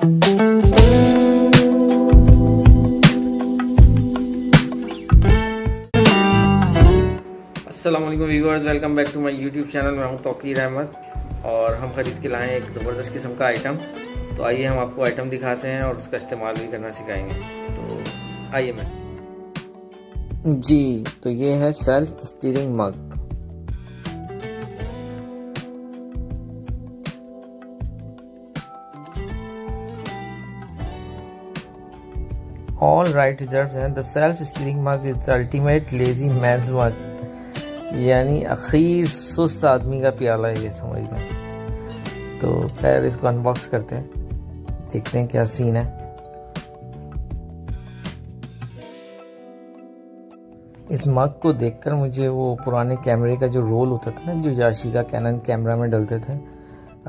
अस्सलामुअलैकुम viewers, welcome back to my YouTube channel. मैं हूं तौकीर अहमद और हम खरीद के लाए हैं एक ज़बरदस्त किस्म का आइटम। तो आइए हम आपको आइटम दिखाते हैं और उसका इस्तेमाल भी करना सिखाएंगे। तो आइए मैं जी, तो ये है self steering mug. All right reserved हैं। The self-steering mug is the ultimate lazy man's mug, यानी आखिर सुस्त आदमी का प्याला है ये, समझ लें। तो खैर इसको अनबॉक्स करते हैं, देखते हैं क्या सीन है। इस मग को देखकर मुझे वो पुराने कैमरे का जो रोल होता था ना, जो याशिका कैनन कैमरा में डलते थे,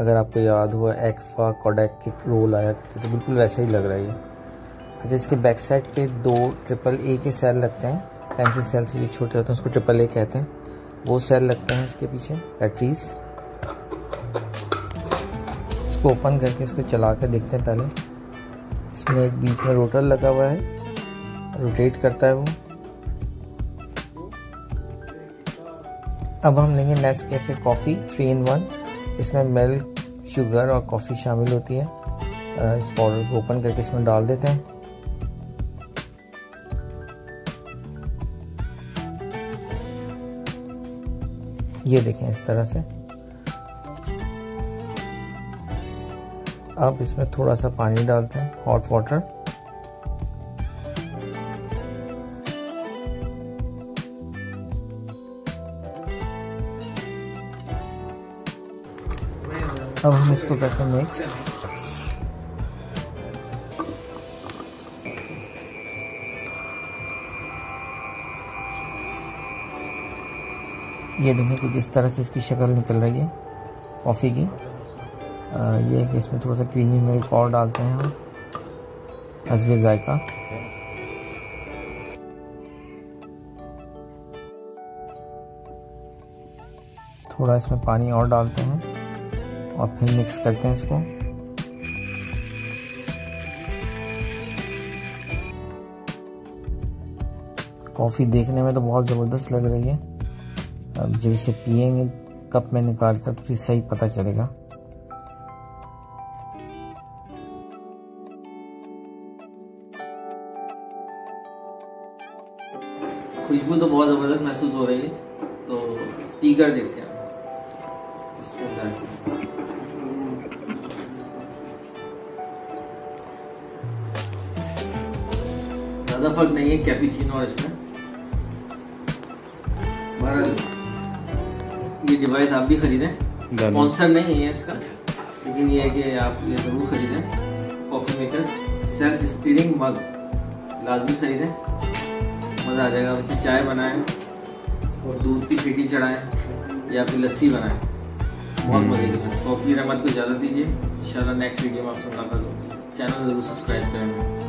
अगर आपको याद हुआ एक्फा कोडेक के रोल आया करते थे, बिल्कुल वैसा ही लग रहा है ये। अच्छा, इसके बैक साइड पे दो ट्रिपल ए के सेल लगते हैं, पेंसिल सेल से जो छोटे होते हैं उसको ट्रिपल ए कहते हैं, वो सेल लगते हैं इसके पीछे बैटरीज। इसको ओपन करके इसको चला कर देखते हैं। पहले इसमें एक बीच में रोटर लगा हुआ है, रोटेट करता है वो। अब हम लेंगे नेस्कैफे कॉफ़ी 3 in 1। इसमें मिल्क, शुगर और कॉफ़ी शामिल होती है। इस पाउडर को ओपन करके इसमें डाल देते हैं। ये देखें इस तरह से। अब इसमें थोड़ा सा पानी डालते हैं, हॉट वाटर। अब हम इसको करते हैं मिक्स। ये देखें कुछ इस तरह से इसकी शक्ल निकल रही है कॉफ़ी की। ये है कि इसमें थोड़ा सा क्रीमी मिल्क और डालते हैं हम हस्बे जायका। थोड़ा इसमें पानी और डालते हैं और फिर मिक्स करते हैं इसको। कॉफ़ी देखने में तो बहुत ज़बरदस्त लग रही है। अब जब इसे पिएंगे कप में निकाल कर तो फिर सही पता चलेगा। खुशबू तो बहुत ज़बरदस्त महसूस हो रही है, तो पी कर देखते हैं। ज़्यादा फर्क नहीं है कैपेचिनो और इसमें। ये डिवाइस आप भी खरीदें, स्पॉन्सर नहीं है इसका, लेकिन ये है कि आप ये जरूर खरीदें। Coffee maker self steering mug लाजमी खरीदें, मज़ा आ जाएगा। आप इसमें चाय बनाएं और दूध की सीटी चढ़ाएं या फिर लस्सी बनाएं, बहुत मज़े की। तौकीर अहमद को इजाज़त दीजिए, इंशाल्लाह नेक्स्ट वीडियो में आपसे मुलाकात होती है। चैनल ज़रूर सब्सक्राइब करें।